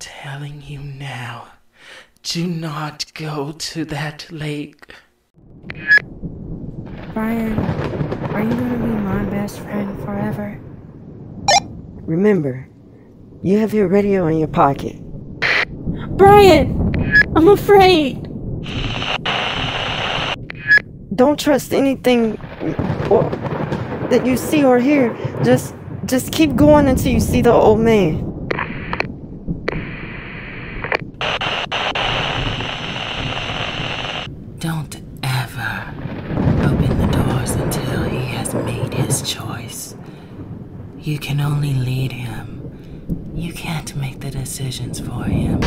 telling you now, do not go to that lake. Brian, are you going to be my best friend forever? Remember, you have your radio in your pocket. Brian, I'm afraid. Don't trust anything that you see or hear. Just keep going until you see the old man. Don't ever open the doors until he has made his choice. You can only lead him. You can't make the decisions for him.